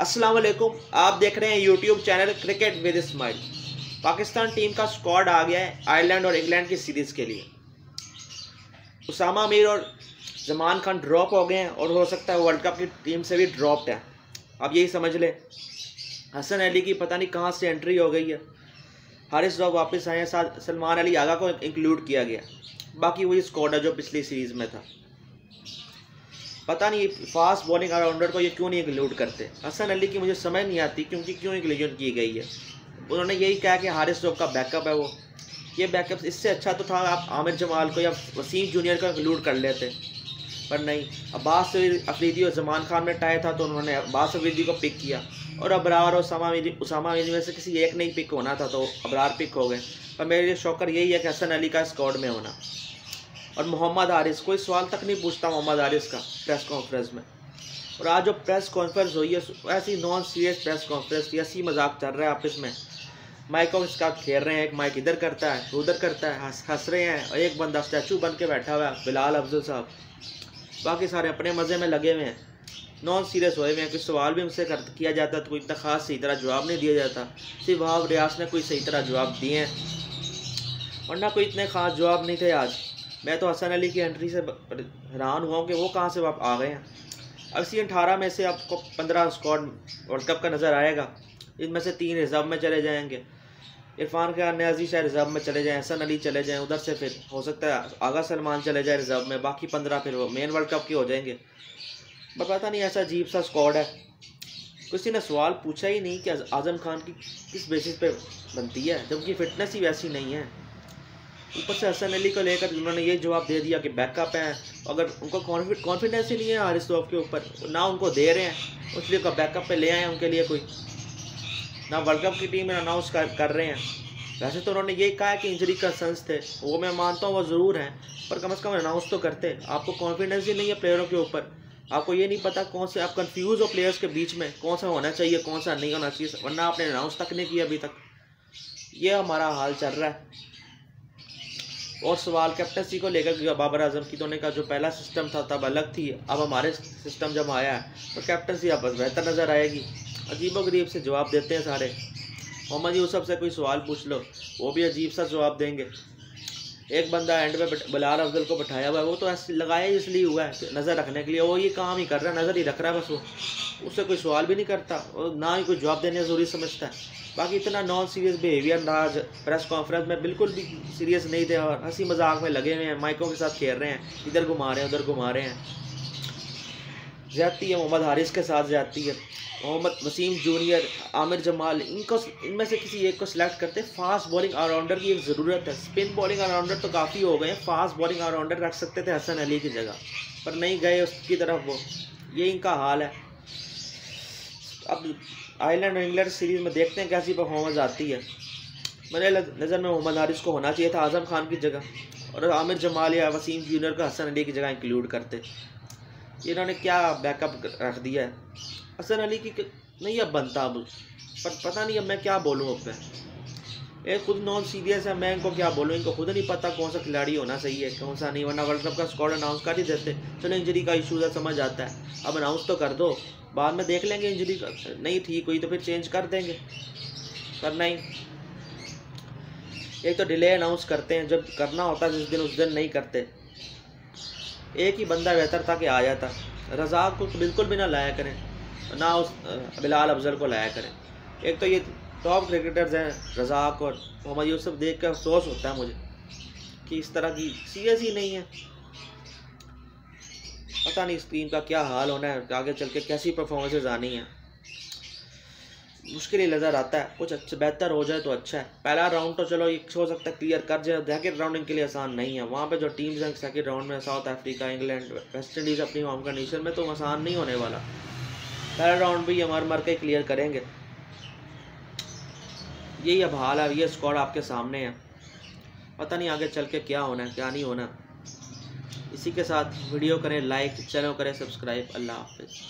अस्सलाम वालेकुम, आप देख रहे हैं YouTube channel cricket with smile. Pakistan team का स्क्वाड आ गया है आयरलैंड और इंग्लैंड की सीरीज़ के लिए। उसामा मीर और जमान खान ड्रॉप हो गए हैं और हो सकता है वर्ल्ड कप की टीम से भी ड्रॉप्ड है। आप यही समझ लें। हसन अली की पता नहीं कहाँ से एंट्री हो गई है। हारिस रऊफ वापस आए हैं, साथ सलमान अली आगा को इंक्लूड किया गया। बाकी वही स्क्वाड है जो पिछली सीरीज़ में था। पता नहीं फास्ट बॉलिंग ऑलराउंडर को ये क्यों नहीं इंक्लूड करते। हसन अली की मुझे समझ नहीं आती क्योंकि क्यों इंक्लूजन की गई है। उन्होंने यही कहा कि हारिस रऊफ का बैकअप है वो। ये बैकअप इससे अच्छा तो था आप आमिर जमाल को या वसीम जूनियर को इंक्लूड कर लेते, पर नहीं। अब्बास अफरीदी और जमान खान में टाई था तो उन्होंने अब्बास अफरीदी को पिक किया और अबरार और उसामा मीर में से किसी एक नहीं पिक होना था तो अबरार पिक हो गए। पर मेरे लिए शौकर यही है कि हसन अली का स्क्वाड में होना। और मोहम्मद आरिफ कोई सवाल तक नहीं पूछता मोहम्मद आरिफ का प्रेस कॉन्फ्रेंस में। और आज जो प्रेस कॉन्फ्रेंस हुई है ऐसी नॉन सीरियस प्रेस कॉन्फ्रेंस थी। ऐसी मजाक चल रहा है आपस में। माइक और इसका खेल रहे हैं, एक माइक इधर करता है उधर करता है, हंस रहे हैं। और एक बंदा स्टैचू बन के बैठा हुआ है बिलाल अफजल साहब, बाकी सारे अपने मज़े में लगे हुए हैं, नॉन सीरियस हुए हुए हैं। कोई सवाल भी उनसे किया जाता तो कोई इतना ख़ास सही तरह जवाब नहीं दिया जाता। सिर्फ वहाब रियाज ने कोई सही तरह जवाब दिए हैं, वरना कोई इतने ख़ास जवाब नहीं थे आज। मैं तो हसन अली की एंट्री से हैरान हुआ हूँ कि वो कहाँ से वापस आ गए हैं। अब इसी 18 में से आपको 15 स्क्वाड वर्ल्ड कप का नज़र आएगा। इनमें से 3 रिजर्व में चले जाएंगे। इरफान खान नियाज़ी शायद रिजर्व में चले जाएँ, हसन अली चले जाएँ उधर से, फिर हो सकता है आगा सलमान चले जाए रिजर्व में। बाकी 15 फिर वो मेन वर्ल्ड कप के हो जाएंगे। पर पता नहीं ऐसा अजीब सा स्क्वाड है। किसी ने सवाल पूछा ही नहीं कि आज़म खान की किस बेसिस पर बनती है, जबकि फिटनेस ही वैसी नहीं है। ऊपर से हसन अली को लेकर उन्होंने ये जवाब दे दिया कि बैकअप हैं। अगर उनको कॉन्फिडेंस ही नहीं है हारिस रऊफ के ऊपर, ना उनको दे रहे हैं, उसलिए का बैकअप पे ले आए उनके लिए कोई। ना वर्ल्ड कप की टीम में अनाउंस कर रहे हैं। वैसे तो उन्होंने ये कहा कि इंजरी कंसर्न्स थे, वो मैं मानता हूँ वो ज़रूर हैं, पर कम से कम अनाउंस तो करते। आपको कॉन्फिडेंस ही नहीं है प्लेयरों के ऊपर। आपको ये नहीं पता कौन से, आप कन्फ्यूज़ हो प्लेयर्स के बीच में कौन सा होना चाहिए कौन सा नहीं होना चाहिए, वरना आपने अनाउंस तक नहीं किया अभी तक। ये हमारा हाल चल रहा है। और सवाल कैप्टनसी को लेकर बाबर आजम की, तो उन्होंने कहा जो पहला सिस्टम था तब अलग थी, अब हमारे सिस्टम जब आया है तो कैप्टनसी अब बेहतर नज़र आएगी। अजीब गरीब से जवाब देते हैं सारे। मोहम्मद यूसुफ से कोई सवाल पूछ लो वो भी अजीब सा जवाब देंगे। एक बंदा एंड में बिलाल अफजल को बैठाया हुआ है, वो तो ऐसे लगाया इसलिए हुआ है नज़र रखने के लिए, वो ये काम ही कर रहा है नज़र ही रख रहा है बस। वो उससे कोई सवाल भी नहीं करता और ना ही कोई जवाब देने ज़रूरी समझता है। बाकी इतना नॉन सीरियस बिहेवियर नाज प्रेस कॉन्फ्रेंस में बिल्कुल भी सीरियस नहीं थे और हंसी मजाक में लगे हुए हैं। माइकों के साथ खेल रहे हैं, इधर घुमा रहे हैं उधर घुमा रहे हैं। ज्यादती है मोहम्मद हारिस के साथ ज्यादती है। मोहम्मद वसीम जूनियर, आमिर जमाल, इनको इनमें से किसी एक को सिलेक्ट करते। फास्ट बॉलिंग ऑलराउंडर की एक ज़रूरत है। स्पिन बॉलिंग ऑलराउंडर तो काफ़ी हो गए, फास्ट बॉलिंग ऑलराउंडर रख सकते थे हसन अली की जगह, पर नहीं गए उसकी तरफ। वो ये इनका हाल है। अब आयरलैंड और इंग्लैंड सीरीज़ में देखते हैं कैसी परफॉर्मेंस आती है। मेरे नज़र में मोहम्मद हारिस को होना चाहिए था आज़म खान की जगह, और आमिर जमाल या वसीम जूनियर को हसन अली की जगह इंक्लूड करते। इन्होंने क्या बैकअप रख दिया है। हसन अली की नहीं अब बनता अब, पर पता नहीं अब मैं क्या बोलूँ। अब मैं एक खुद नॉन सीरियस है, मैं इनको क्या बोलूँ। इनको खुद नहीं पता कौन सा खिलाड़ी होना सही है कौन सा नहीं, वरना वर्ल्ड कप का स्क्वाड अनाउंस कर ही देते। चलो इंजरी का इशूज़ है समझ आता है, अब अनाउंस तो कर दो, बाद में देख लेंगे। इंजरी नहीं ठीक हुई तो फिर चेंज कर देंगे, पर नहीं। एक तो डिले अनाउंस करते हैं, जब करना होता है जिस दिन उस दिन नहीं करते। एक ही बंदा बेहतर था कि आ जाता। रज़ाक को बिल्कुल भी ना लाया करें, ना उस बिलाल अफजल को लाया करें। एक तो ये टॉप क्रिकेटर्स हैं रज़ाक और मोहम्मद यूसुफ, देख कर अफसोस होता है मुझे कि इस तरह की सीरियस ही नहीं है। पता नहीं इस टीम का क्या हाल होना है, आगे चल के कैसी परफॉर्मेंसेज आनी है, मुश्किल ही नज़र आता है। कुछ अच्छा बेहतर हो जाए तो अच्छा है। पहला राउंड तो चलो एक हो सकता है क्लियर कर जाए, सेकेंड राउंड इनके लिए आसान नहीं है। वहाँ पे जो टीम्स हैं सेकेंड राउंड में South Africa, England, West Indies अपनी होम कंडीशन में, तो आसान नहीं होने वाला। पहला राउंड भी हमारे मर के क्लियर करेंगे। यही अब हाल है, ये स्क्वाड आपके सामने है। पता नहीं आगे चल के क्या होना है क्या नहीं होना। इसी के साथ वीडियो करें लाइक, चैनल करें सब्सक्राइब। अल्लाह हाफिज़।